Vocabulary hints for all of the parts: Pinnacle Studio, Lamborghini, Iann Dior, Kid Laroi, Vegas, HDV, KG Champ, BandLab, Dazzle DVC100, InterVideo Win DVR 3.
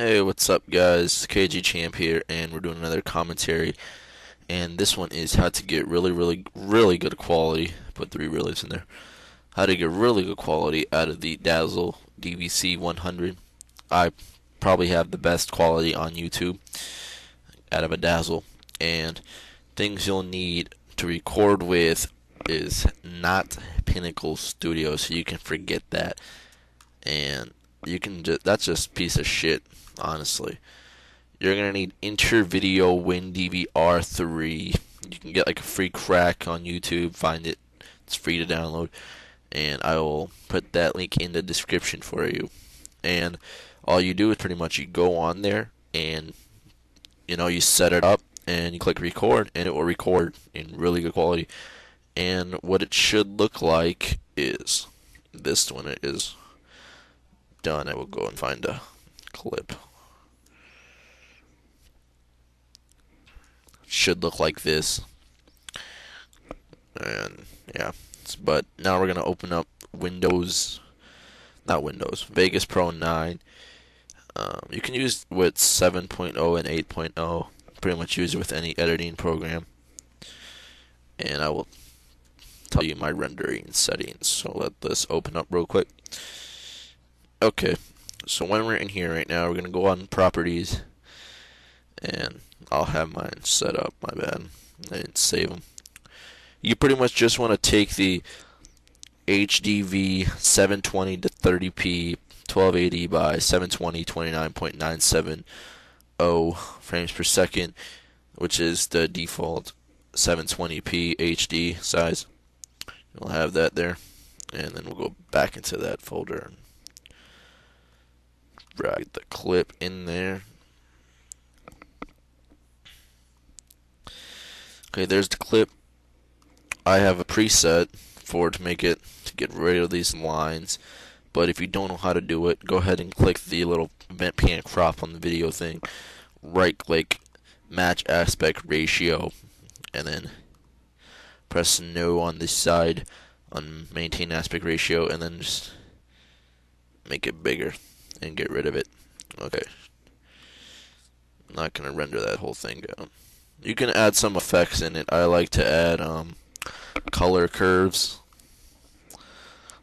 Hey, what's up guys, KG Champ here, and we're doing another commentary, and this one is how to get really good quality, put three reallys in there, how to get really good quality out of the Dazzle DVC100. I probably have the best quality on YouTube out of a Dazzle, and things you'll need to record with is not Pinnacle Studio, so you can forget that, and you can just, that's just piece of shit, honestly. You're gonna need InterVideo Win DVR 3. You can get like a free crack on YouTube, find it, it's free to download, and I will put that link in the description for you. And all you do is pretty much you go on there and you set it up and you click record, and it will record in really good quality. And what it should look like is this one. It is done. I will go and find a clip. Should look like this. And yeah, but now we're gonna open up Vegas Pro 9. You can use with 7.0 and 8.0. Pretty much use it with any editing program. And I will tell you my rendering settings. So let this open up real quick. Okay, so when we're in here right now, we're going to go on properties, and I'll have mine set up, my bad, I didn't save them. You pretty much just want to take the HDV 720 to 30p 1280 by 720 29.970 frames per second, which is the default 720p HD size. We'll have that there, and then we'll go back into that folder. Drag the clip in there. Okay, there's the clip. I have a preset for to make it to get rid of these lines, but if you don't know how to do it, go ahead and click the little event pan crop on the video thing, right click, match aspect ratio, and then press no on this side on maintain aspect ratio, and then just make it bigger and get rid of it. Okay, I'm not gonna render that whole thing down. You can add some effects in it. I like to add color curves.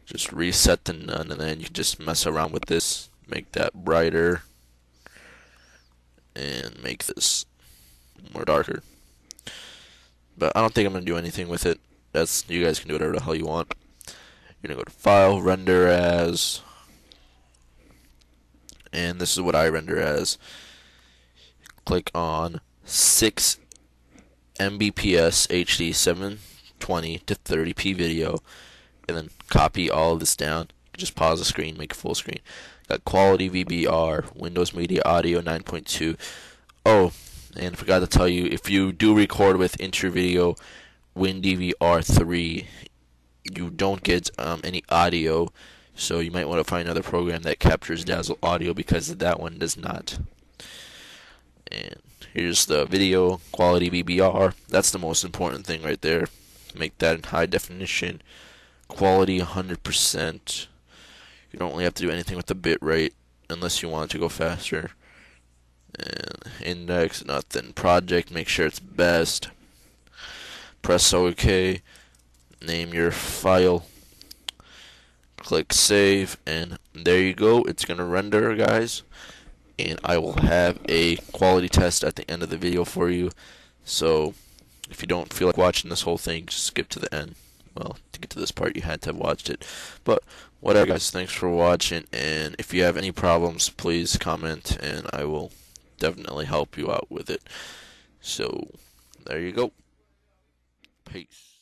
Just reset to none, and then you can just mess around with this, make that brighter, and make this more darker. But I don't think I'm gonna do anything with it. That's, you guys can do whatever the hell you want. You're gonna go to File, Render As. And this is what I render as. Click on 6 Mbps HD 720 to 30p video, and then copy all of this down. Just pause the screen, make it full screen. Got quality VBR, Windows Media Audio 9.2. Oh, and I forgot to tell you, if you do record with InterVideo Win DVR 3, you don't get any audio. So you might want to find another program that captures Dazzle audio, because that one does not. And here's the video quality VBR. That's the most important thing right there. Make that in high definition. Quality 100%. You don't really have to do anything with the bit rate unless you want it to go faster. And index, nothing. Project, make sure it's best. Press OK. Name your file. Click save, and there you go. It's gonna render, guys, and I will have a quality test at the end of the video for you. So if you don't feel like watching this whole thing, just skip to the end. Well, to get to this part you had to have watched it, but whatever guys, thanks for watching, and if you have any problems please comment and I will definitely help you out with it. So there you go. Peace.